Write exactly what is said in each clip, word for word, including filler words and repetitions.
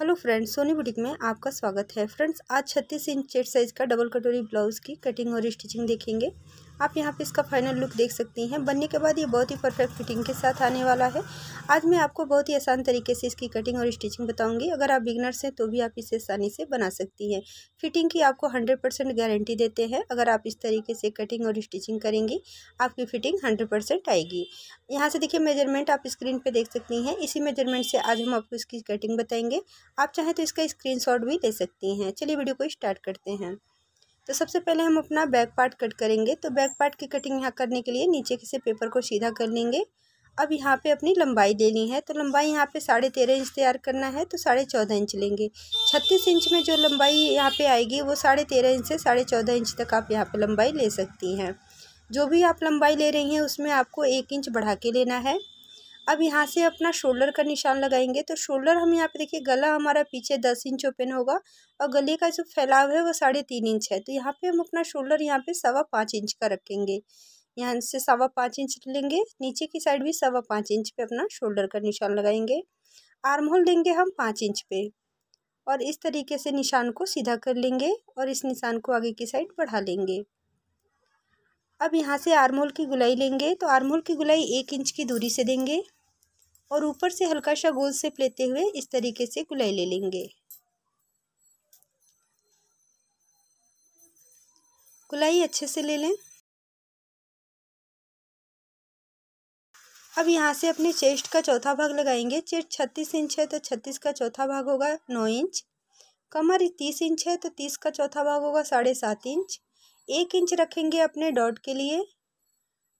Hello friends, Soni boutique में आपका स्वागत है। फ्रेंड्स, आज छत्तीस इंच चेस्ट साइज़ का डबल कटोरी ब्लाउज़ की कटिंग और स्टिचिंग देखेंगे। आप यहां पे इसका फाइनल लुक देख सकती हैं। बनने के बाद ये बहुत ही परफेक्ट फिटिंग के साथ आने वाला है। आज मैं आपको बहुत ही आसान तरीके से इसकी कटिंग और स्टिचिंग बताऊंगी। अगर आप बिगनर्स हैं तो भी आप इसे आसानी से बना सकती हैं। फिटिंग की आपको हंड्रेड परसेंट गारंटी देते हैं। अगर आप इस तरीके से कटिंग और स्टिचिंग करेंगी, आपकी फिटिंग हंड्रेड परसेंट आएगी। यहाँ से देखिए मेजरमेंट आप स्क्रीन पर देख सकती हैं। इसी मेजरमेंट से आज हम आपको इसकी कटिंग बताएँगे। आप चाहें तो इसका स्क्रीनशॉट भी ले सकती हैं। चलिए वीडियो को स्टार्ट करते हैं। तो सबसे पहले हम अपना बैक पार्ट कट करेंगे। तो बैक पार्ट की कटिंग यहाँ करने के लिए नीचे से पेपर को सीधा कर लेंगे। अब यहाँ पे अपनी लंबाई लेनी है। तो लंबाई यहाँ पे साढ़े तेरह इंच तैयार करना है, तो साढ़े चौदह इंच लेंगे। छत्तीस इंच में जो लंबाई यहाँ पे आएगी वो साढ़े तेरह इंच से साढ़े चौदह इंच तक आप यहाँ पे लंबाई ले सकती हैं। जो भी आप लंबाई ले रही हैं उसमें आपको एक इंच बढ़ा के लेना है। अब यहाँ से अपना शोल्डर का निशान लगाएंगे। तो शोल्डर हम यहाँ पे देखिए, गला हमारा पीछे दस इंच ओपन होगा और गले का जो फैलाव है वो साढ़े तीन इंच है। तो यहाँ पे हम अपना शोल्डर यहाँ पे सवा पाँच इंच का रखेंगे। यहाँ से सवा पाँच इंच लेंगे। नीचे की साइड भी सवा पाँच इंच पे अपना शोल्डर का निशान लगाएंगे। आर्म होल लेंगे हम पाँच इंच पे और इस तरीके से निशान को सीधा कर लेंगे और इस निशान को आगे की साइड बढ़ा लेंगे। अब यहाँ से आर्म होल की गोलाई लेंगे। तो आर्म होल की गोलाई एक इंच की दूरी से देंगे और ऊपर से हल्का सा गोल सेप लेते हुए इस तरीके से गोलाई ले लेंगे। गोलाई अच्छे से ले लें। अब यहाँ से अपने चेस्ट का चौथा भाग लगाएंगे। चेस्ट छत्तीस इंच है तो छत्तीस का चौथा भाग होगा नौ इंच। कमर तीस इंच है तो तीस का चौथा भाग होगा साढ़े सात इंच। एक इंच रखेंगे अपने डॉट के लिए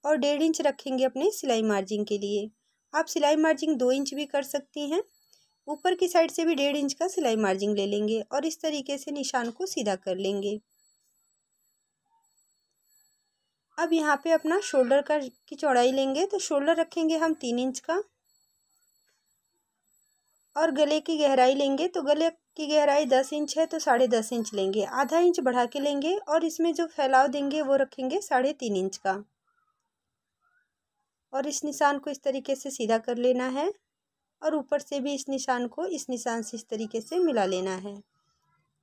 और डेढ़ इंच रखेंगे अपने सिलाई मार्जिन के लिए। आप सिलाई मार्जिन दो इंच भी कर सकती हैं। ऊपर की साइड से भी डेढ़ इंच का सिलाई मार्जिन ले लेंगे और इस तरीके से निशान को सीधा कर लेंगे। अब यहाँ पे अपना शोल्डर का की चौड़ाई लेंगे। तो शोल्डर रखेंगे हम तीन इंच का और गले की गहराई लेंगे। तो गले की गहराई दस इंच है तो साढ़े दस इंच लेंगे। आधा इंच बढ़ा के लेंगे और इसमें जो फैलाव देंगे वो रखेंगे साढ़े तीन इंच का और इस निशान को इस तरीके से सीधा कर लेना है और ऊपर से भी इस निशान को इस निशान से इस तरीके से मिला लेना है।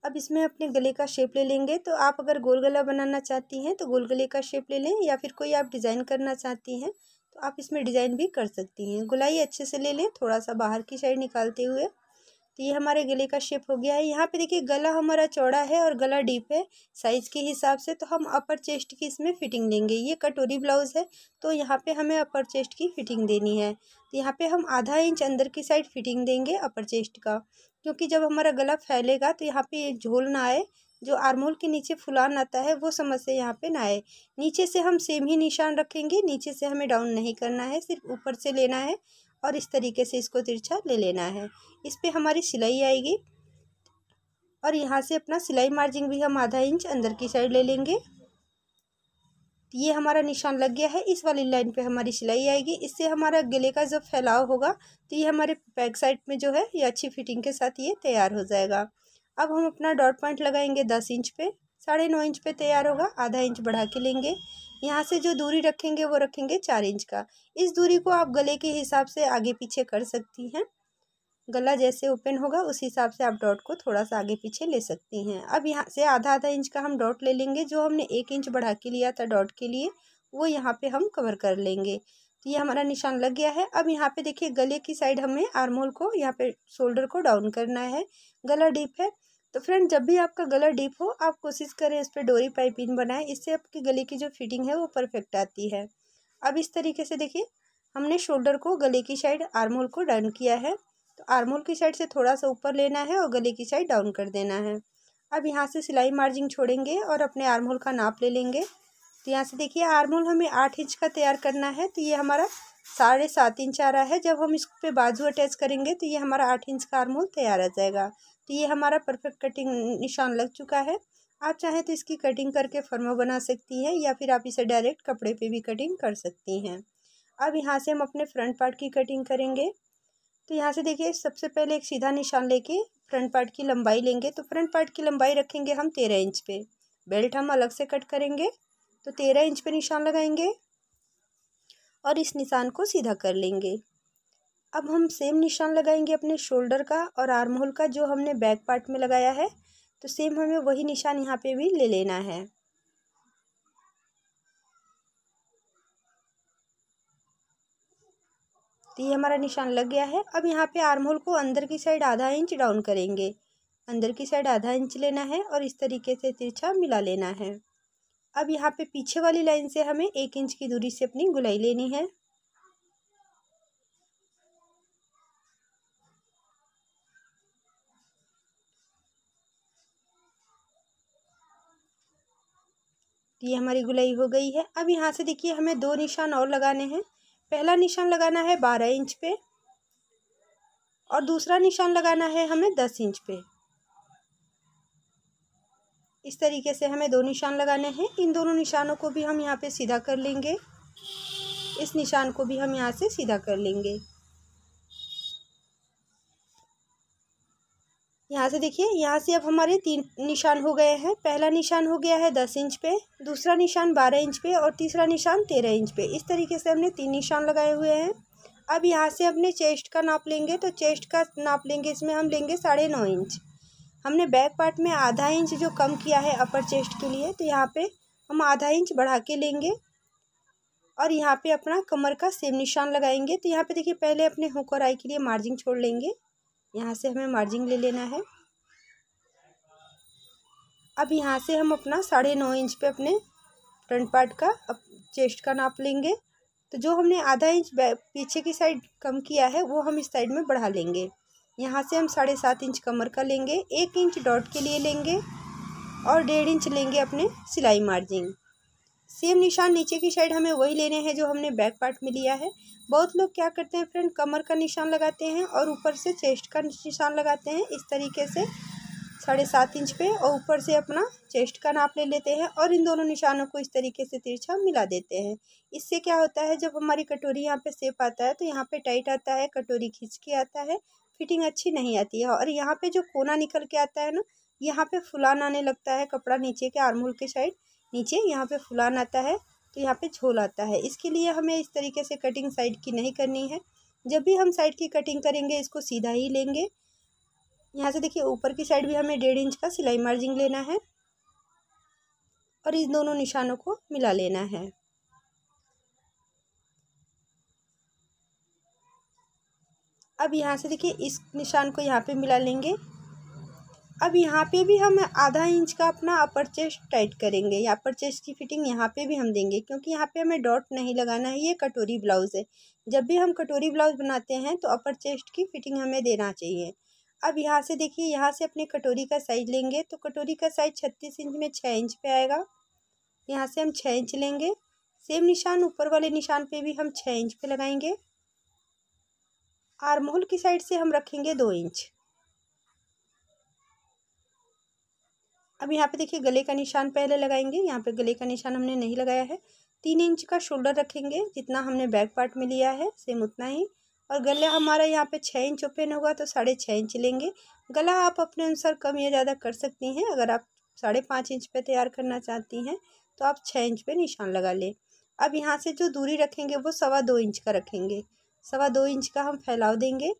अब इसमें अपने गले का शेप ले लेंगे। तो आप अगर गोल गला बनाना चाहती हैं तो गोल गले का शेप ले लें या फिर कोई आप डिज़ाइन करना चाहती हैं तो आप इसमें डिज़ाइन भी कर सकती हैं। गोलाई अच्छे से ले लें, थोड़ा सा बाहर की साइड निकालते हुए। तो ये हमारे गले का शेप हो गया है। यहाँ पे देखिए गला हमारा चौड़ा है और गला डीप है साइज़ के हिसाब से। तो हम अपर चेस्ट की इसमें फिटिंग देंगे। ये कटोरी ब्लाउज़ है तो यहाँ पे हमें अपर चेस्ट की फिटिंग देनी है। तो यहाँ पे हम आधा इंच अंदर की साइड फिटिंग देंगे अपर चेस्ट का, क्योंकि जब हमारा गला फैलेगा तो यहाँ पे झोल ना आए। जो आर्मोल के नीचे फुलान आता है वो समस्या यहाँ पे ना आए। नीचे से हम सेम ही निशान रखेंगे। नीचे से हमें डाउन नहीं करना है, सिर्फ ऊपर से लेना है और इस तरीके से इसको तिरछा ले लेना है। इस पे हमारी सिलाई आएगी और यहाँ से अपना सिलाई मार्जिन भी हम आधा इंच अंदर की साइड ले लेंगे। ये हमारा निशान लग गया है। इस वाली लाइन पे हमारी सिलाई आएगी। इससे हमारा गले का जो फैलाव होगा तो ये हमारे बैक साइड में जो है ये अच्छी फिटिंग के साथ ये तैयार हो जाएगा। अब हम अपना डॉट पॉइंट लगाएंगे दस इंच पे, साढ़े नौ इंच पे तैयार होगा। आधा इंच बढ़ा के लेंगे। यहाँ से जो दूरी रखेंगे वो रखेंगे चार इंच का। इस दूरी को आप गले के हिसाब से आगे पीछे कर सकती हैं। गला जैसे ओपन होगा उस हिसाब से आप डॉट को थोड़ा सा आगे पीछे ले सकती हैं। अब यहाँ से आधा आधा इंच का हम डॉट ले लेंगे। जो हमने एक इंच बढ़ा के लिया था डॉट के लिए वो यहाँ पे हम कवर कर लेंगे। तो ये हमारा निशान लग गया है। अब यहाँ पे देखिए गले की साइड हमें आर्मोल को यहाँ पे शोल्डर को डाउन करना है। गला डीप है तो फ्रेंड, जब भी आपका गला डीप हो आप कोशिश करें इस पर डोरी पाइपिंग बनाएं। इससे आपके गले की जो फिटिंग है वो परफेक्ट आती है। अब इस तरीके से देखिए हमने शोल्डर को गले की साइड आर्मोल को डाउन किया है। तो आर्मोल की साइड से थोड़ा सा ऊपर लेना है और गले की साइड डाउन कर देना है। अब यहाँ से सिलाई मार्जिन छोड़ेंगे और अपने आर्मोल का नाप ले लेंगे। तो यहाँ से देखिए आर्मोल हमें आठ इंच का तैयार करना है। तो ये हमारा साढ़े सात इंच आ रहा है। जब हम इस पे बाजू अटैच करेंगे तो ये हमारा आठ इंच का आर्मोल तैयार आ जाएगा। तो ये हमारा परफेक्ट कटिंग निशान लग चुका है। आप चाहें तो इसकी कटिंग करके फर्मा बना सकती हैं या फिर आप इसे डायरेक्ट कपड़े पर भी कटिंग कर सकती हैं। अब यहाँ से हम अपने फ्रंट पार्ट की कटिंग करेंगे। तो यहाँ से देखिए सबसे पहले एक सीधा निशान लेके फ्रंट पार्ट की लंबाई लेंगे। तो फ्रंट पार्ट की लंबाई रखेंगे हम तेरह इंच पे। बेल्ट हम अलग से कट करेंगे। तो तेरह इंच पे निशान लगाएंगे और इस निशान को सीधा कर लेंगे। अब हम सेम निशान लगाएंगे अपने शोल्डर का और आर्म होल का जो हमने बैक पार्ट में लगाया है, तो सेम हमें वही निशान यहाँ पे भी ले लेना है। तो ये हमारा निशान लग गया है। अब यहाँ पे आर्म होल को अंदर की साइड आधा इंच डाउन करेंगे, अंदर की साइड आधा इंच लेना है और इस तरीके से तिरछा मिला लेना है। अब यहाँ पे पीछे वाली लाइन से हमें एक इंच की दूरी से अपनी गोलाई लेनी है। ये हमारी गुलाई हो गई है। अब यहाँ से देखिए हमें दो निशान और लगाने हैं। पहला निशान लगाना है बारह इंच पे और दूसरा निशान लगाना है हमें दस इंच पे। इस तरीके से हमें दो निशान लगाने हैं। इन दोनों निशानों को भी हम यहाँ पे सीधा कर लेंगे, इस निशान को भी हम यहाँ से सीधा कर लेंगे। यहाँ से देखिए, यहाँ से अब हमारे तीन निशान हो गए हैं। पहला निशान हो गया है दस इंच पे, दूसरा निशान बारह इंच पे और तीसरा निशान तेरह इंच पे। इस तरीके से हमने तीन निशान लगाए हुए हैं। अब यहाँ से अपने चेस्ट का नाप लेंगे, तो चेस्ट का नाप लेंगे, इसमें हम लेंगे साढ़े नौ इंच। हमने बैक पार्ट में आधा इंच जो कम किया है अपर चेस्ट के लिए, तो यहाँ पर हम आधा इंच बढ़ा के लेंगे और यहाँ पर अपना कमर का सेम निशान लगाएंगे। तो यहाँ पर देखिए पहले अपने हुक और आई के लिए मार्जिन छोड़ लेंगे, यहाँ से हमें मार्जिन ले लेना है। अब यहाँ से हम अपना साढ़े नौ इंच पे अपने फ्रंट पार्ट का अब चेस्ट का नाप लेंगे, तो जो हमने आधा इंच पीछे की साइड कम किया है वो हम इस साइड में बढ़ा लेंगे। यहाँ से हम साढ़े सात इंच कमर का लेंगे, एक इंच डॉट के लिए लेंगे और डेढ़ इंच लेंगे अपने सिलाई मार्जिन। सेम निशान नीचे की साइड हमें वही लेने हैं जो हमने बैक पार्ट में लिया है। बहुत लोग क्या करते हैं फ्रेंड, कमर का निशान लगाते हैं और ऊपर से चेस्ट का निशान लगाते हैं। इस तरीके से साढ़े सात इंच पे और ऊपर से अपना चेस्ट का नाप ले लेते हैं और इन दोनों निशानों को इस तरीके से तिरछा मिला देते हैं। इससे क्या होता है, जब हमारी कटोरी यहाँ पे शेप आता है तो यहाँ पे टाइट आता है, कटोरी खींच के आता है, फिटिंग अच्छी नहीं आती है। और यहाँ पे जो कोना निकल के आता है ना, यहाँ पे फुलान आने लगता है, कपड़ा नीचे के आर्म होल के साइड नीचे यहाँ पे फुलान आता है, तो यहाँ पे झोल आता है। इसके लिए हमें इस तरीके से कटिंग साइड की नहीं करनी है। जब भी हम साइड की कटिंग करेंगे इसको सीधा ही लेंगे। यहाँ से देखिए ऊपर की साइड भी हमें डेढ़ इंच का सिलाई मार्जिन लेना है और इन दोनों निशानों को मिला लेना है। अब यहाँ से देखिए इस निशान को यहाँ पे मिला लेंगे। अब यहाँ पे भी हम आधा इंच का अपना अपर चेस्ट टाइट करेंगे, या अपर चेस्ट की फिटिंग यहाँ पे भी हम देंगे, क्योंकि यहाँ पे हमें डॉट नहीं लगाना है। ये कटोरी ब्लाउज़ है, जब भी हम कटोरी ब्लाउज़ बनाते हैं तो अपर चेस्ट की फिटिंग हमें देना चाहिए। अब यहाँ से देखिए, यहाँ से अपने कटोरी का साइज लेंगे, तो कटोरी का साइज छत्तीस इंच में छः इंच पे आएगा। यहाँ से हम छः इंच लेंगे, सेम निशान ऊपर वाले निशान पर भी हम छः इंच पे लगाएंगे। आर्म होल की साइड से हम रखेंगे दो इंच। अब यहाँ पे देखिए गले का निशान पहले लगाएंगे, यहाँ पे गले का निशान हमने नहीं लगाया है। तीन इंच का शोल्डर रखेंगे, जितना हमने बैक पार्ट में लिया है सेम उतना ही। और गला हमारा यहाँ पे छः इंच ओपन होगा, तो साढ़े छः इंच लेंगे। गला आप अपने अनुसार कम या ज़्यादा कर सकती हैं। अगर आप साढ़े पाँच इंच पे तैयार करना चाहती हैं तो आप छः इंच पे निशान लगा लें। अब यहाँ से जो दूरी रखेंगे वो सवा दो इंच का रखेंगे, सवा दो इंच का हम फैलाव देंगे।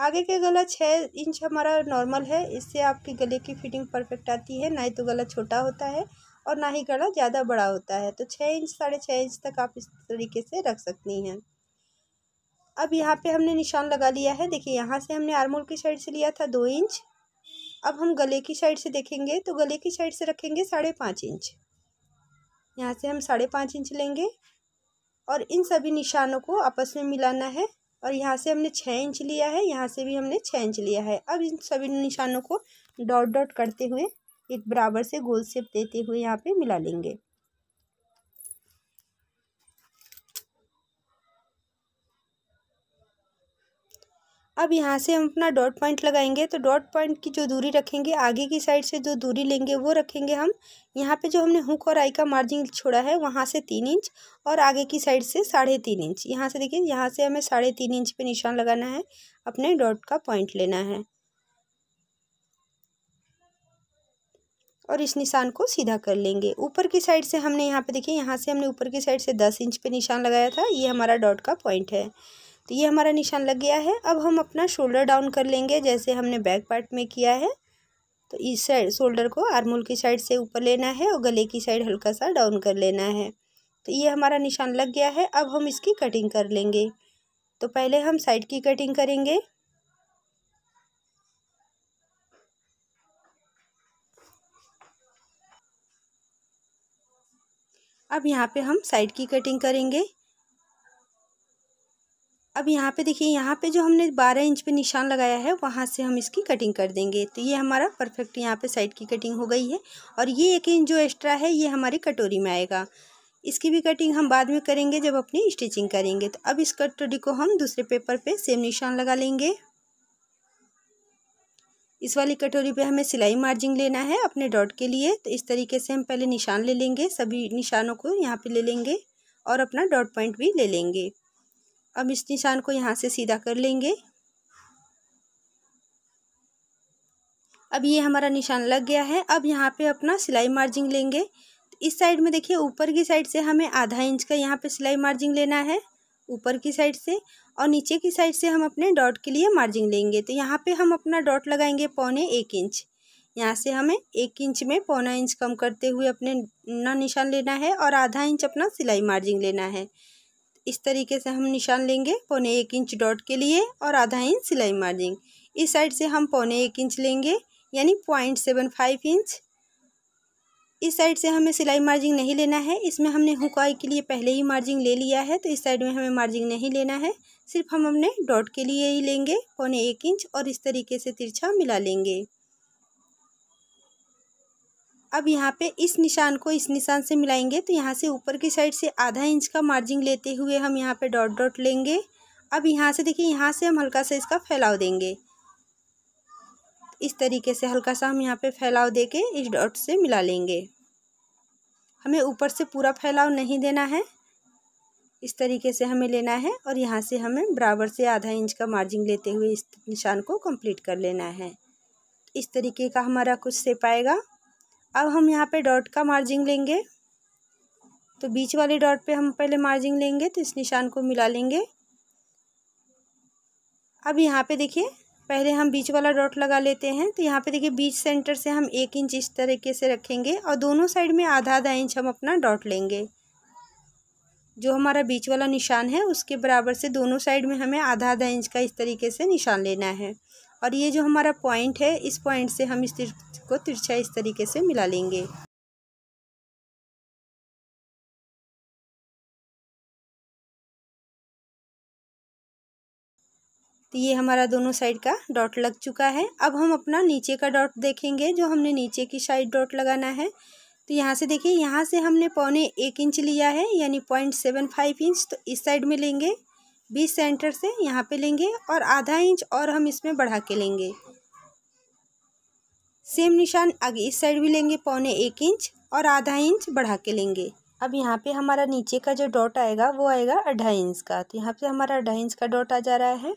आगे के गला छः इंच हमारा नॉर्मल है, इससे आपके गले की फिटिंग परफेक्ट आती है। ना ही तो गला छोटा होता है और ना ही गला ज़्यादा बड़ा होता है, तो छः इंच साढ़े छः इंच तक आप इस तरीके से रख सकती हैं। अब यहाँ पे हमने निशान लगा लिया है। देखिए यहाँ से हमने आर्म होल की साइड से लिया था दो इंच। अब हम गले की साइड से देखेंगे, तो गले की साइड से रखेंगे साढ़े पाँच इंच। यहाँ से हम साढ़े पाँच इंच लेंगे और इन सभी निशानों को आपस में मिलाना है। और यहाँ से हमने छः इंच लिया है, यहाँ से भी हमने छः इंच लिया है। अब इन सभी निशानों को डॉट डॉट करते हुए एक बराबर से गोल शेप देते हुए यहाँ पे मिला लेंगे। अब यहाँ से हम अपना डॉट पॉइंट लगाएंगे, तो डॉट पॉइंट की जो दूरी रखेंगे, आगे की साइड से जो दूरी लेंगे वो रखेंगे हम यहाँ पे, जो हमने हुक और आई का मार्जिन छोड़ा है वहाँ से तीन इंच और आगे की साइड से साढ़े तीन इंच। यहाँ से देखिए, यहाँ से हमें साढ़े तीन इंच पे निशान लगाना है, अपने डॉट का पॉइंट लेना है और इस निशान को सीधा कर लेंगे। ऊपर की साइड से हमने यहाँ पे देखिए, यहाँ से हमने ऊपर की साइड से दस इंच पे निशान लगाया था, ये हमारा डॉट का पॉइंट है। तो ये हमारा निशान लग गया है। अब हम अपना शोल्डर डाउन कर लेंगे जैसे हमने बैक पार्ट में किया है। तो इस साइड शोल्डर को आर्महोल की साइड से ऊपर लेना है और गले की साइड हल्का सा डाउन कर लेना है। तो ये हमारा निशान लग गया है। अब हम इसकी कटिंग कर लेंगे। तो पहले हम साइड की कटिंग करेंगे। अब यहाँ पे हम साइड की कटिंग करेंगे। अब यहाँ पे देखिए, यहाँ पे जो हमने बारह इंच पे निशान लगाया है वहाँ से हम इसकी कटिंग कर देंगे। तो ये हमारा परफेक्ट यहाँ पे साइड की कटिंग हो गई है। और ये एक इंच जो एक्स्ट्रा है ये हमारी कटोरी में आएगा। इसकी भी कटिंग हम बाद में करेंगे जब अपनी स्टिचिंग करेंगे। तो अब इस कटोरी को हम दूसरे पेपर पे सेम निशान लगा लेंगे। इस वाली कटोरी पे हमें सिलाई मार्जिन लेना है अपने डॉट के लिए। तो इस तरीके से हम पहले निशान ले लेंगे, सभी निशानों को यहाँ पे ले लेंगे और अपना डॉट पॉइंट भी ले लेंगे। अब इस निशान को यहाँ से सीधा कर लेंगे। अब ये हमारा निशान लग गया है। अब यहाँ पे अपना सिलाई मार्जिन लेंगे। इस साइड में देखिए, ऊपर की साइड से हमें आधा इंच का यहाँ पे सिलाई मार्जिन लेना है ऊपर की साइड से, और नीचे की साइड से हम अपने डॉट के लिए मार्जिन लेंगे। तो यहाँ पे हम अपना डॉट लगाएंगे पौने एक इंच। यहाँ से हमें एक इंच में पौना इंच कम करते हुए अपने ना निशान लेना है और आधा इंच अपना सिलाई मार्जिन लेना है। इस तरीके से हम निशान लेंगे पौने एक इंच डॉट के लिए और आधा इंच सिलाई मार्जिन। इस साइड से हम पौने एक इंच लेंगे यानी पॉइंट सेवन फाइव इंच। इस साइड से हमें सिलाई मार्जिन नहीं लेना है, इसमें हमने हुक आई के लिए पहले ही मार्जिन ले लिया है। तो इस साइड में हमें मार्जिन नहीं लेना है, सिर्फ हम अपने डॉट के लिए ही लेंगे पौने एक इंच और इस तरीके से तिरछा मिला लेंगे। अब यहाँ पे इस निशान को इस निशान से मिलाएंगे। तो यहाँ से ऊपर की साइड से आधा इंच का मार्जिन लेते हुए हम यहाँ पे डॉट डॉट लेंगे। अब यहाँ से देखिए, यहाँ से हम हल्का सा इसका फैलाव देंगे। इस तरीके से हल्का सा हम यहाँ पे फैलाव देके इस डॉट से मिला लेंगे। हमें ऊपर से पूरा फैलाव नहीं देना है, इस तरीके से हमें लेना है। और यहाँ से हमें बराबर से आधा इंच का मार्जिन लेते हुए इस निशान को कंप्लीट कर लेना है। इस तरीके का हमारा कुछ शेप आएगा। अब हम यहाँ पे डॉट का मार्जिन लेंगे। तो बीच वाले डॉट पे हम पहले मार्जिन लेंगे। तो इस निशान को मिला लेंगे। अब यहाँ पे देखिए, पहले हम बीच वाला डॉट लगा लेते हैं। तो यहाँ पे देखिए, बीच सेंटर से हम एक इंच इस तरीके से रखेंगे और दोनों साइड में आधा आधा इंच हम अपना डॉट लेंगे। जो हमारा बीच वाला निशान है उसके बराबर से दोनों साइड में हमें आधा आधा इंच का इस तरीके से निशान लेना है। और ये जो हमारा पॉइंट है, इस पॉइंट से हम इस तिर को तिरछा इस तरीके से मिला लेंगे। तो ये हमारा दोनों साइड का डॉट लग चुका है। अब हम अपना नीचे का डॉट देखेंगे, जो हमने नीचे की साइड डॉट लगाना है। तो यहाँ से देखिए, यहाँ से हमने पौने एक इंच लिया है यानी पॉइंट सेवन फाइव इंच। तो इस साइड में लेंगे, बीच सेंटर से यहाँ पे लेंगे और आधा इंच और हम इसमें बढ़ा के लेंगे। सेम निशान आगे इस साइड भी लेंगे, पौने एक इंच और आधा इंच बढ़ा के लेंगे। अब यहाँ पे हमारा नीचे का जो डॉट आएगा वो आएगा ढाई इंच का। तो यहाँ पे हमारा ढाई इंच का डॉट आ जा रहा है।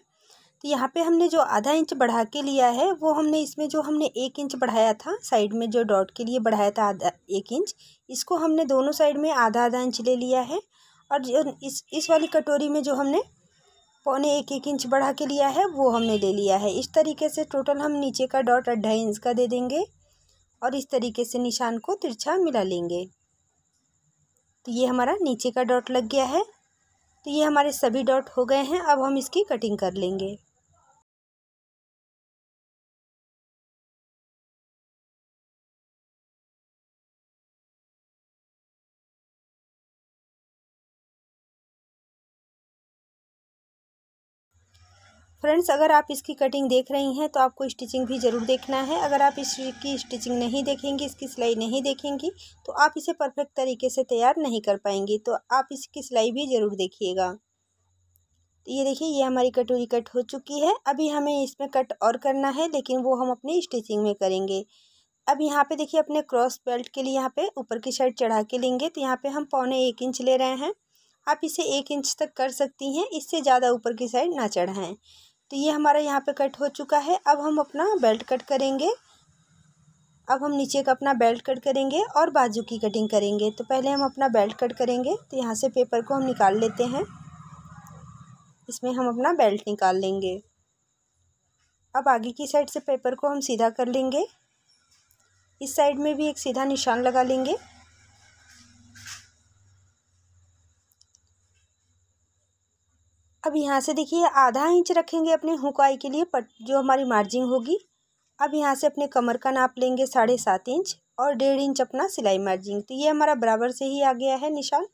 तो यहाँ पे हमने जो आधा इंच बढ़ा के लिया है वो हमने इसमें जो हमने एक इंच बढ़ाया था साइड में, जो डॉट के लिए बढ़ाया था आधा एक इंच, इसको हमने दोनों साइड में आधा आधा इंच ले लिया है। और इस इस वाली कटोरी में जो हमने पौने एक एक इंच बढ़ा के लिया है वो हमने ले लिया है। इस तरीके से टोटल हम नीचे का डॉट ढाई इंच का दे देंगे और इस तरीके से निशान को तिरछा मिला लेंगे। तो ये हमारा नीचे का डॉट लग गया है। तो ये हमारे सभी डॉट हो गए हैं। अब हम इसकी कटिंग कर लेंगे। फ्रेंड्स, अगर आप इसकी कटिंग देख रही हैं तो आपको स्टिचिंग भी ज़रूर देखना है। अगर आप इसकी स्टिचिंग नहीं देखेंगी, इसकी सिलाई नहीं देखेंगी तो आप इसे परफेक्ट तरीके से तैयार नहीं कर पाएंगी। तो आप इसकी सिलाई भी ज़रूर देखिएगा। तो ये देखिए, ये हमारी कटोरी कट हो चुकी है। अभी हमें इसमें कट और करना है, लेकिन वो हम अपनी स्टिचिंग में करेंगे। अब यहाँ पर देखिए, अपने क्रॉस बेल्ट के लिए यहाँ पर ऊपर की साइड चढ़ा के लेंगे। तो यहाँ पर हम पौने एक इंच ले रहे हैं। आप इसे एक इंच तक कर सकती हैं, इससे ज़्यादा ऊपर की साइड ना चढ़ाएं। तो ये हमारा यहाँ पे कट हो चुका है। अब हम अपना बेल्ट कट करेंगे। अब हम नीचे का अपना बेल्ट कट करेंगे और बाजू की कटिंग करेंगे। तो पहले हम अपना बेल्ट कट करेंगे। तो यहाँ से पेपर को हम निकाल लेते हैं। इसमें हम अपना बेल्ट निकाल लेंगे। अब आगे की साइड से पेपर को हम सीधा कर लेंगे। इस साइड में भी एक सीधा निशान लगा लेंगे। अब यहाँ से देखिए आधा इंच रखेंगे अपने हुक आई के लिए पट जो हमारी मार्जिंग होगी। अब यहाँ से अपने कमर का नाप लेंगे साढ़े सात इंच और डेढ़ इंच अपना सिलाई मार्जिंग। तो ये हमारा बराबर से ही आ गया है निशान।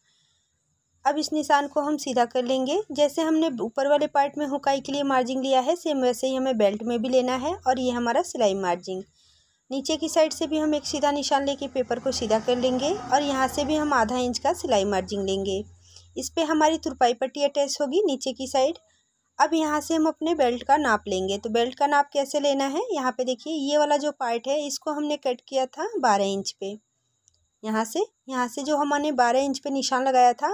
अब इस निशान को हम सीधा कर लेंगे। जैसे हमने ऊपर वाले पार्ट में हुक आई के लिए मार्जिंग लिया है सेम वैसे ही हमें बेल्ट में भी लेना है और ये हमारा सिलाई मार्जिंग। नीचे की साइड से भी हम एक सीधा निशान लेके पेपर को सीधा कर लेंगे और यहाँ से भी हम आधा इंच का सिलाई मार्जिंग लेंगे। इस पे हमारी तुरपाई पट्टी अटैच होगी नीचे की साइड। अब यहाँ से हम अपने बेल्ट का नाप लेंगे। तो बेल्ट का नाप कैसे लेना है, यहाँ पे देखिए ये वाला जो पार्ट है इसको हमने कट किया था बारह इंच पे। यहाँ से यहाँ से जो हमने बारह इंच पे निशान लगाया था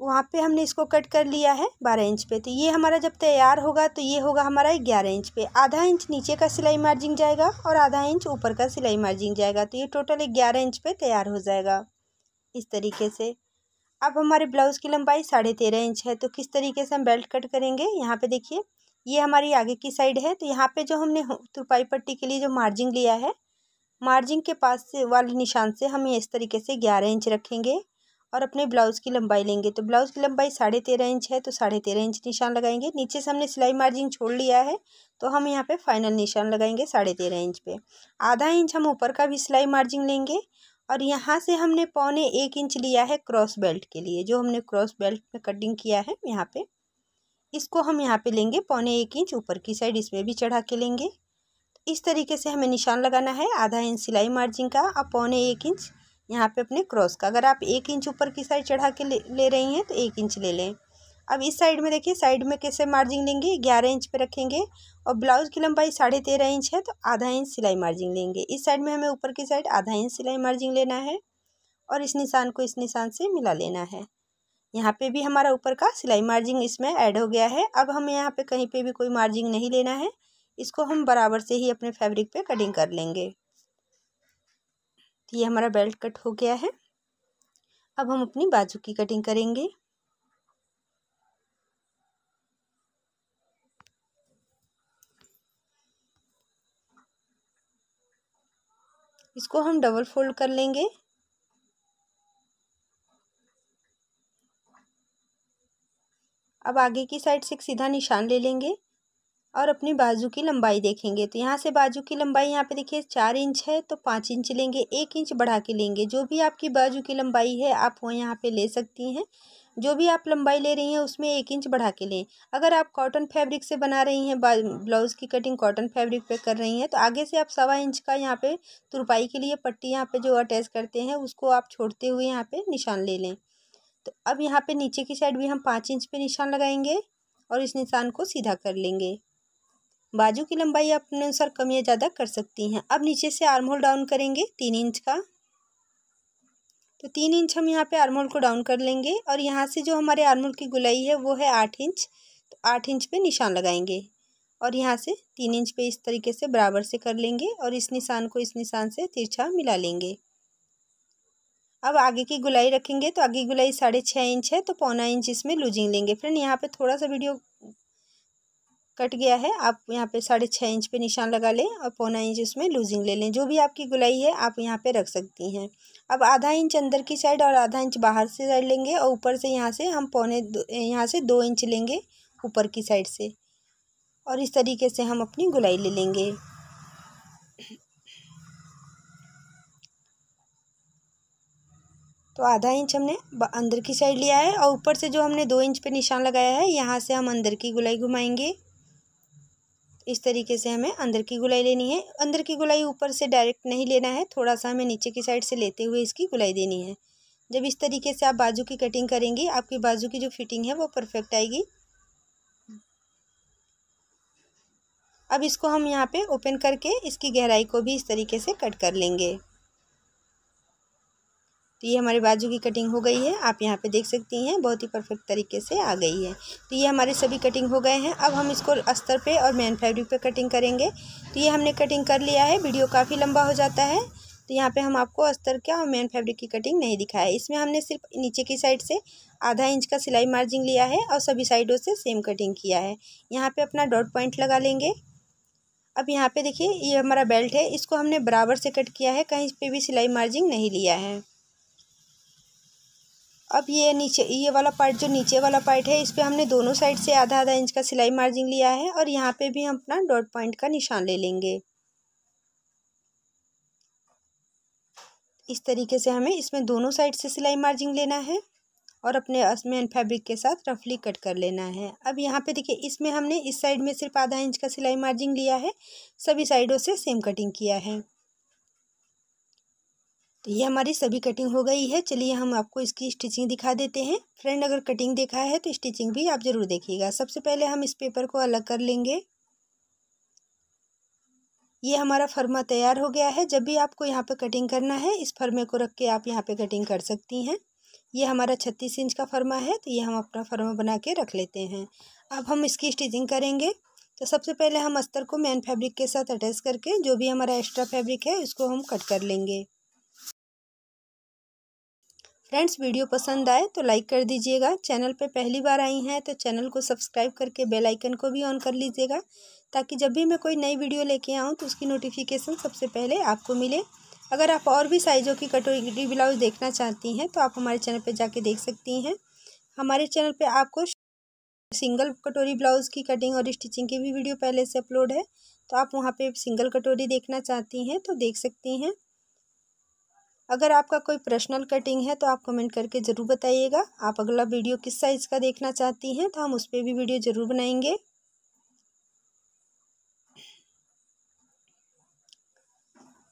वहाँ पे हमने इसको कट कर लिया है बारह इंच पे। तो ये हमारा जब तैयार होगा तो ये होगा हमारा ग्यारह इंच पे। आधा इंच नीचे का सिलाई मार्जिंग जाएगा और आधा इंच ऊपर का सिलाई मार्जिंग जाएगा। तो ये टोटल ग्यारह इंच पे तैयार हो जाएगा इस तरीके से। अब हमारे ब्लाउज़ की लंबाई साढ़े तेरह इंच है तो किस तरीके से हम बेल्ट कट करेंगे, यहाँ पे देखिए ये हमारी आगे की साइड है। तो यहाँ पे जो हमने तुरपाई पट्टी के लिए जो मार्जिंग लिया है मार्जिंग के पास से वाले निशान से हम इस तरीके से ग्यारह इंच रखेंगे और अपने ब्लाउज़ की लंबाई लेंगे। तो ब्लाउज़ की लंबाई साढ़े तेरह इंच है तो साढ़े तेरह इंच निशान लगाएंगे। नीचे से हमने सिलाई मार्जिंग छोड़ लिया है तो हम यहाँ पे फाइनल निशान लगाएंगे साढ़े तेरह इंच पे। आधा इंच हम ऊपर का भी सिलाई मार्जिंग लेंगे और यहाँ से हमने पौने एक इंच लिया है क्रॉस बेल्ट के लिए। जो हमने क्रॉस बेल्ट में कटिंग किया है यहाँ पे इसको हम यहाँ पे लेंगे पौने एक इंच ऊपर की साइड, इसमें भी चढ़ा के लेंगे। तो इस तरीके से हमें निशान लगाना है आधा इंच सिलाई मार्जिन का और पौने एक इंच यहाँ पे अपने क्रॉस का। अगर आप एक इंच ऊपर की साइड चढ़ा के ले, ले रही हैं तो एक इंच ले लें। अब इस साइड में देखिए साइड में कैसे मार्जिन लेंगे, ग्यारह इंच पे रखेंगे और ब्लाउज़ की लंबाई साढ़े तेरह इंच है तो आधा इंच सिलाई मार्जिन लेंगे। इस साइड में हमें ऊपर की साइड आधा इंच सिलाई मार्जिन लेना है और इस निशान को इस निशान से मिला लेना है। यहाँ पे भी हमारा ऊपर का सिलाई मार्जिन इसमें ऐड हो गया है। अब हमें यहाँ पे कहीं पे भी कोई मार्जिन नहीं लेना है, इसको हम बराबर से ही अपने फैब्रिक पे कटिंग कर लेंगे। तो ये हमारा बेल्ट कट हो गया है। अब हम अपनी बाजू की कटिंग करेंगे। इसको हम डबल फोल्ड कर लेंगे। अब आगे की साइड से एक सीधा निशान ले लेंगे और अपनी बाजू की लंबाई देखेंगे। तो यहाँ से बाजू की लंबाई यहाँ पे देखिए चार इंच है तो पाँच इंच लेंगे, एक इंच बढ़ा के लेंगे। जो भी आपकी बाजू की लंबाई है आप वो यहाँ पे ले सकती हैं। जो भी आप लंबाई ले रही हैं उसमें एक इंच बढ़ा के लें। अगर आप कॉटन फैब्रिक से बना रही हैं, ब्लाउज़ की कटिंग कॉटन फैब्रिक पे कर रही हैं तो आगे से आप सवा इंच का यहाँ पे तुरपाई के लिए पट्टी यहाँ पे जो अटैच करते हैं उसको आप छोड़ते हुए यहाँ पे निशान ले लें। तो अब यहाँ पे नीचे की साइड भी हम पाँच इंच पे निशान लगाएंगे और इस निशान को सीधा कर लेंगे। बाजू की लंबाई आप अपने अनुसार कम या ज़्यादा कर सकती हैं। अब नीचे से आर्म होल डाउन करेंगे तीन इंच का। तो तीन इंच हम यहाँ पे आर्म होल को डाउन कर लेंगे और यहाँ से जो हमारे आर्म होल की गुलाई है वो है आठ इंच। तो आठ इंच पे निशान लगाएंगे और यहाँ से तीन इंच पे इस तरीके से बराबर से कर लेंगे और इस निशान को इस निशान से तिरछा मिला लेंगे। अब आगे की गुलाई रखेंगे तो आगे की गुलाई साढ़े छः इंच है तो पौना इंच इसमें लूजिंग लेंगे। फ्रेंड यहाँ पर थोड़ा सा वीडियो कट गया है, आप यहाँ पे साढ़े छः इंच पे निशान लगा लें और पौना इंच उसमें लूजिंग ले लें। जो भी आपकी गुलाई है आप यहाँ पे रख सकती हैं। अब आधा इंच अंदर की साइड और आधा इंच बाहर से साइड लेंगे और ऊपर से यहाँ से हम पौने यहाँ से दो इंच लेंगे ऊपर की साइड से और इस तरीके से हम अपनी गुलाई ले लेंगे। तो आधा इंच हमने अंदर की साइड लिया है और ऊपर से जो हमने दो इंच पे निशान लगाया है यहाँ से हम अंदर की गुलाई घुमाएंगे। इस तरीके से हमें अंदर की गुलाई लेनी है। अंदर की गुलाई ऊपर से डायरेक्ट नहीं लेना है, थोड़ा सा हमें नीचे की साइड से लेते हुए इसकी गुलाई देनी है। जब इस तरीके से आप बाजू की कटिंग करेंगी आपकी बाजू की जो फिटिंग है वो परफेक्ट आएगी। अब इसको हम यहाँ पे ओपन करके इसकी गहराई को भी इस तरीके से कट कर लेंगे। तो ये हमारी बाजू की कटिंग हो गई है, आप यहाँ पे देख सकती हैं बहुत ही परफेक्ट तरीके से आ गई है। तो ये हमारे सभी कटिंग हो गए हैं। अब हम इसको अस्तर पे और मेन फैब्रिक पे कटिंग करेंगे। तो ये हमने कटिंग कर लिया है। वीडियो काफ़ी लंबा हो जाता है तो यहाँ पे हम आपको अस्तर क्या और मेन फैब्रिक की कटिंग नहीं दिखाया। इसमें हमने सिर्फ नीचे की साइड से आधा इंच का सिलाई मार्जिन लिया है और सभी साइडों से सेम कटिंग किया है। यहाँ पे अपना डॉट पॉइंट लगा लेंगे। अब यहाँ पे देखिए ये हमारा बेल्ट है, इसको हमने बराबर से कट किया है, कहीं पे भी सिलाई मार्जिन नहीं लिया है। अब ये नीचे ये वाला पार्ट जो नीचे वाला पार्ट है इस पर हमने दोनों साइड से आधा आधा इंच का सिलाई मार्जिन लिया है और यहाँ पे भी हम अपना डॉट पॉइंट का निशान ले लेंगे। इस तरीके से हमें इसमें दोनों साइड से सिलाई मार्जिन लेना है और अपने मेन फैब्रिक के साथ रफली कट कर लेना है। अब यहाँ पे देखिए इसमें हमने इस साइड में सिर्फ आधा इंच का सिलाई मार्जिन लिया है, सभी साइडों से सेम कटिंग किया है। तो ये हमारी सभी कटिंग हो गई है। चलिए हम आपको इसकी स्टिचिंग दिखा देते हैं। फ्रेंड अगर कटिंग देखा है तो स्टिचिंग भी आप ज़रूर देखिएगा। सबसे पहले हम इस पेपर को अलग कर लेंगे। ये हमारा फर्मा तैयार हो गया है। जब भी आपको यहाँ पे कटिंग करना है इस फर्मे को रख के आप यहाँ पे कटिंग कर सकती हैं। ये हमारा छत्तीस इंच का फर्मा है तो ये हम अपना फर्मा बना के रख लेते हैं। अब हम इसकी स्टिचिंग करेंगे। तो सबसे पहले हम अस्तर को मेन फैब्रिक के साथ अटैच करके जो भी हमारा एक्स्ट्रा फैब्रिक है उसको हम कट कर लेंगे। फ्रेंड्स वीडियो पसंद आए तो लाइक कर दीजिएगा। चैनल पे पहली बार आई हैं तो चैनल को सब्सक्राइब करके बेल आइकन को भी ऑन कर लीजिएगा ताकि जब भी मैं कोई नई वीडियो लेके आऊँ तो उसकी नोटिफिकेशन सबसे पहले आपको मिले। अगर आप और भी साइज़ों की कटोरी ब्लाउज देखना चाहती हैं तो आप हमारे चैनल पे जाके देख सकती हैं। हमारे चैनल पे आपको सिंगल कटोरी ब्लाउज़ की कटिंग और स्टिचिंग की भी वीडियो पहले से अपलोड है, तो आप वहाँ पे सिंगल कटोरी देखना चाहती हैं तो देख सकती हैं। अगर आपका कोई पर्सनल कटिंग है तो आप कमेंट करके ज़रूर बताइएगा। आप अगला वीडियो किस साइज़ का देखना चाहती हैं तो हम उस पर भी वीडियो ज़रूर बनाएंगे।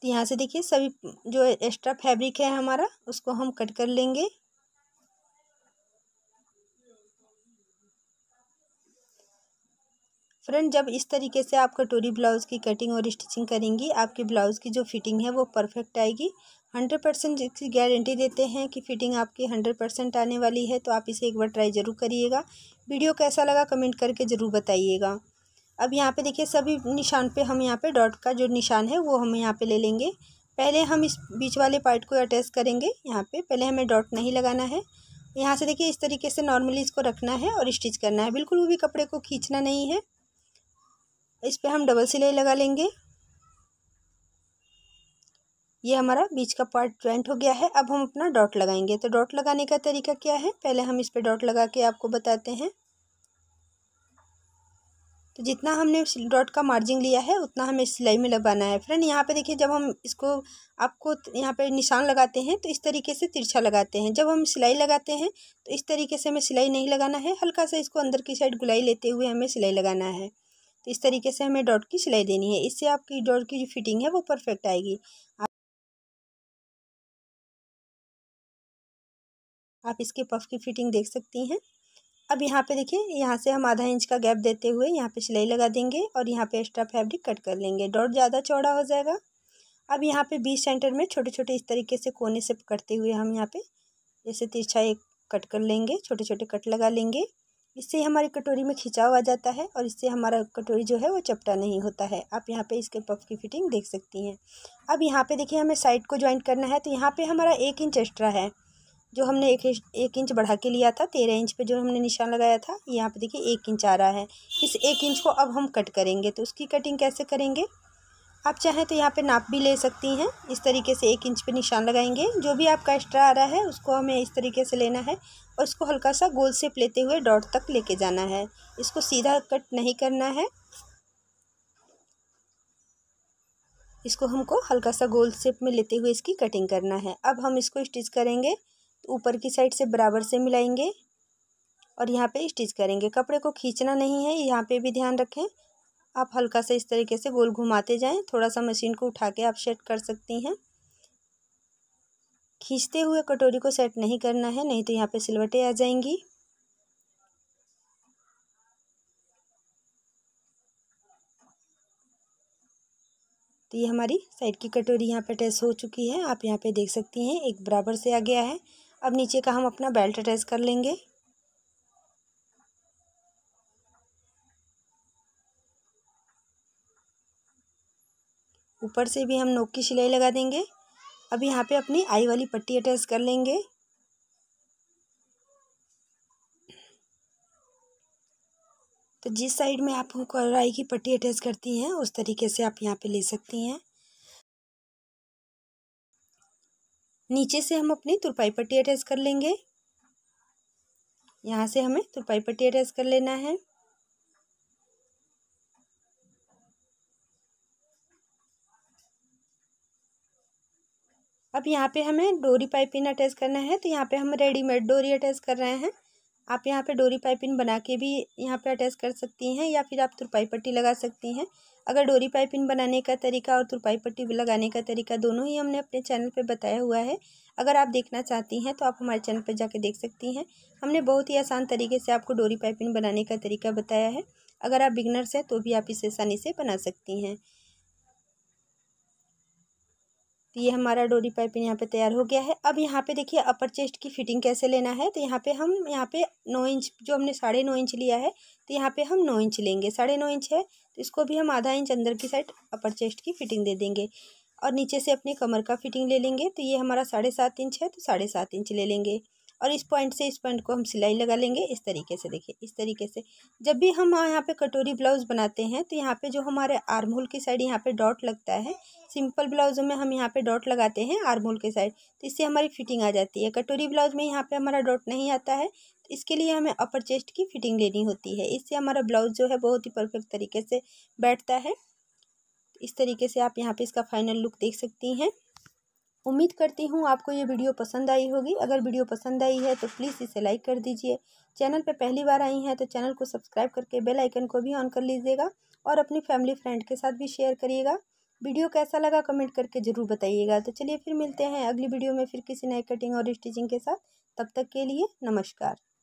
तो यहाँ से देखिए सभी जो एक्स्ट्रा फैब्रिक है हमारा उसको हम कट कर लेंगे। फ्रेंड जब इस तरीके से आप कटोरी ब्लाउज़ की कटिंग और स्टिचिंग करेंगी आपके ब्लाउज़ की जो फिटिंग है वो परफेक्ट आएगी। हंड्रेड परसेंट इसकी गारंटी देते हैं कि फ़िटिंग आपकी हंड्रेड परसेंट आने वाली है। तो आप इसे एक बार ट्राई ज़रूर करिएगा। वीडियो कैसा लगा कमेंट करके ज़रूर बताइएगा। अब यहाँ पे देखिए सभी निशान पे हम यहाँ पे डॉट का जो निशान है वो हम यहाँ पे ले लेंगे। पहले हम इस बीच वाले पार्ट को अटैच करेंगे। यहाँ पे पहले हमें डॉट नहीं लगाना है। यहाँ से देखिए इस तरीके से नॉर्मली इसको रखना है और स्टिच करना है, बिल्कुल भी कपड़े को खींचना नहीं है। इस पर हम डबल सिलाई लगा लेंगे। ये हमारा बीच का पार्ट ज्वाइंट हो गया है। अब हम अपना डॉट लगाएंगे। तो डॉट लगाने का तरीका क्या है पहले हम इस पर डॉट लगा के आपको बताते हैं। तो जितना हमने डॉट का मार्जिन लिया है उतना हमें सिलाई में लगाना है। फ्रेंड यहाँ पे देखिए जब हम इसको आपको यहाँ पे निशान लगाते हैं तो इस तरीके से तिरछा लगाते हैं। जब हम सिलाई लगाते हैं तो इस तरीके से हमें सिलाई नहीं लगाना है, हल्का सा इसको अंदर की साइड गुलाई लेते हुए हमें सिलाई लगाना है। तो इस तरीके से हमें डॉट की सिलाई देनी है, इससे आपकी डॉट की जो फिटिंग है वो परफेक्ट आएगी। आप इसके पफ की फिटिंग देख सकती हैं। अब यहाँ पे देखिए यहाँ से हम आधा इंच का गैप देते हुए यहाँ पे सिलाई लगा देंगे और यहाँ पे एक्स्ट्रा फैब्रिक कट कर लेंगे। डॉट ज़्यादा चौड़ा हो जाएगा। अब यहाँ पे बीच सेंटर में छोटे छोटे इस तरीके से कोने से पकड़ते हुए हम यहाँ पे जैसे तिरछा एक कट कर लेंगे, छोटे छोटे कट लगा लेंगे। इससे हमारी कटोरी में खिंचाव आ जाता है और इससे हमारा कटोरी जो है वो चपटा नहीं होता है। आप यहाँ पे इसके पफ की फिटिंग देख सकती हैं। अब यहाँ पर देखिए हमें साइड को ज्वाइंट करना है। तो यहाँ पर हमारा एक इंच एक्स्ट्रा है जो हमने एक एक इंच बढ़ा के लिया था, तेरह इंच पे जो हमने निशान लगाया था। यहाँ पे देखिए एक इंच आ रहा है। इस एक इंच को अब हम कट करेंगे। तो उसकी कटिंग कैसे करेंगे आप चाहें तो यहाँ पे नाप भी ले सकती हैं। इस तरीके से एक इंच पे निशान लगाएंगे। जो भी आपका एक्स्ट्रा आ रहा है उसको हमें इस तरीके से लेना है और इसको हल्का सा गोल शेप लेते हुए डॉट तक लेके जाना है। इसको सीधा कट नहीं करना है, इसको हमको हल्का सा गोल शेप में लेते हुए इसकी कटिंग करना है। अब हम इसको स्टिच करेंगे। ऊपर की साइड से बराबर से मिलाएंगे और यहाँ पे स्टिच करेंगे। कपड़े को खींचना नहीं है, यहाँ पे भी ध्यान रखें। आप हल्का सा इस तरीके से गोल घुमाते जाएं, थोड़ा सा मशीन को उठा के आप सेट कर सकती हैं। खींचते हुए कटोरी को सेट नहीं करना है, नहीं तो यहाँ पे सिलवटें आ जाएंगी। तो ये हमारी साइड की कटोरी यहाँ पे अटैच हो चुकी है। आप यहाँ पे देख सकती हैं एक बराबर से आ गया है। अब नीचे का हम अपना बेल्ट अटैच कर लेंगे। ऊपर से भी हम नोक की सिलाई लगा देंगे। अब यहाँ पे अपनी आई वाली पट्टी अटैच कर लेंगे। तो जिस साइड में आप कॉलर आई की पट्टी अटैच करती हैं उस तरीके से आप यहाँ पे ले सकती हैं। नीचे से हम अपनी तुरपाई पट्टी अटैच कर लेंगे। यहाँ से हमें तुरपाई पट्टी अटैच कर लेना है। अब यहाँ पे हमें डोरी पाइपिंग अटैच करना है, तो यहाँ पे हम रेडीमेड डोरी अटैच कर रहे हैं। आप यहाँ पे डोरी पाइपिंग बना के भी यहाँ पे अटैच कर सकती हैं या फिर आप तुरपाई पट्टी लगा सकती हैं। अगर डोरी पाइपिंग बनाने का तरीका और तुरपाई पट्टी लगाने का तरीका दोनों ही हमने अपने चैनल पे बताया हुआ है। अगर आप देखना चाहती हैं तो आप हमारे चैनल पे जाके देख सकती हैं। हमने बहुत ही आसान तरीके से आपको डोरी पाइपिंग बनाने का तरीका बताया है। अगर आप बिगनर्स हैं तो भी आप इसे आसानी से बना सकती हैं। तो ये हमारा डोरी पाइपिंग यहाँ पे तैयार हो गया है। अब यहाँ पे देखिए अपर चेस्ट की फिटिंग कैसे लेना है। तो यहाँ पे हम यहाँ पे नौ इंच जो हमने साढ़े नौ इंच लिया है तो यहाँ पे हम नौ इंच लेंगे। साढ़े नौ इंच है तो इसको भी हम आधा इंच अंदर की साइड अपर चेस्ट की फिटिंग दे देंगे और नीचे से अपने कमर का फिटिंग ले लेंगे। तो ये हमारा साढ़े सात इंच है तो साढ़े सात इंच ले लेंगे और इस पॉइंट से इस पॉइंट को हम सिलाई लगा लेंगे। इस तरीके से देखिए, इस तरीके से जब भी हम यहाँ पे कटोरी ब्लाउज़ बनाते हैं तो यहाँ पे जो हमारे आर्म होल की साइड यहाँ पे डॉट लगता है। सिंपल ब्लाउज़ में हम यहाँ पे डॉट लगाते हैं आर्म होल के साइड, तो इससे हमारी फिटिंग आ जाती है। कटोरी ब्लाउज़ में यहाँ पर हमारा डॉट नहीं आता है, तो इसके लिए हमें अपर चेस्ट की फिटिंग लेनी होती है। इससे हमारा ब्लाउज़ जो है बहुत ही परफेक्ट तरीके से बैठता है। इस तरीके से आप यहाँ पर इसका फाइनल लुक देख सकती हैं। उम्मीद करती हूँ आपको ये वीडियो पसंद आई होगी। अगर वीडियो पसंद आई है तो प्लीज़ इसे लाइक कर दीजिए। चैनल पे पहली बार आई हैं तो चैनल को सब्सक्राइब करके बेल आइकन को भी ऑन कर लीजिएगा और अपनी फैमिली फ्रेंड के साथ भी शेयर करिएगा। वीडियो कैसा लगा कमेंट करके ज़रूर बताइएगा। तो चलिए फिर मिलते हैं अगली वीडियो में फिर किसी नए कटिंग और स्टिचिंग के साथ। तब तक के लिए नमस्कार।